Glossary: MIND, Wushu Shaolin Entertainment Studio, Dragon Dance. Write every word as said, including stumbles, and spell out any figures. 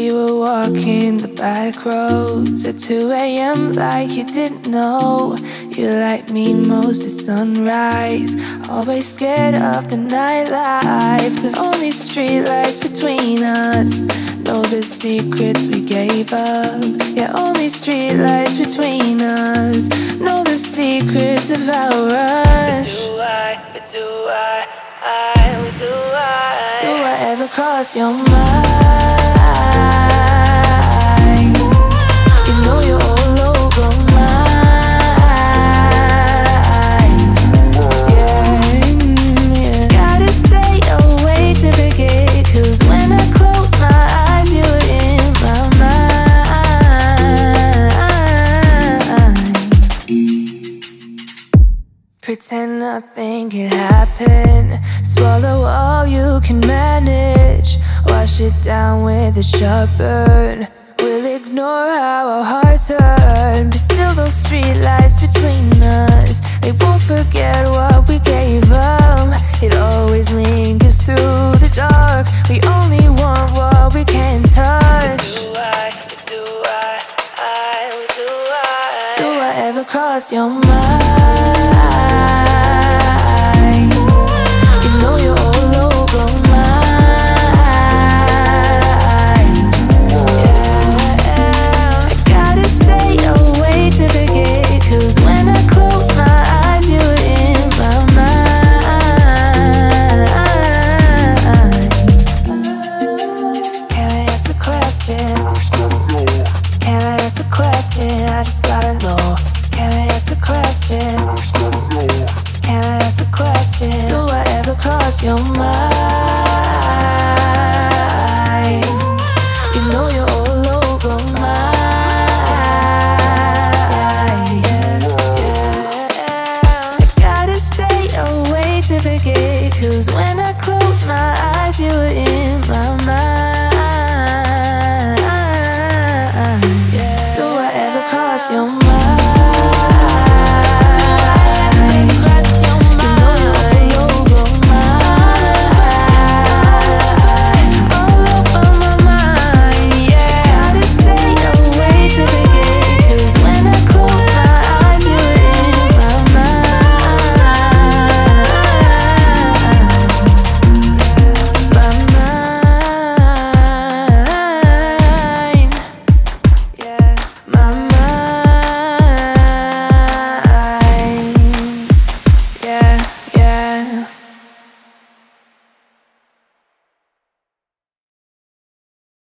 We were walking the back roads at two a m like you didn't know. You like me most at sunrise, always scared of the nightlife. There's only streetlights between us, know the secrets we gave up. Yeah, only streetlights between us, know the secrets of our rush. But do I, but do I, I, but do I, do I ever cross your mind? Pretend nothing can happen, swallow all you can manage, wash it down with a sharp burn. We'll ignore how our hearts hurt, but still those streetlights between us, they won't forget what we gave them. It always lingers through the dark, we only want what we can touch. Do I, do I, I, do I, do I ever cross your mind? I just gotta know. Can I ask a question? Can I ask a question? Do I ever cross your mind? You know you're all over mine. Yeah, yeah. I gotta stay away to forget, 'cause when I close my eyes, you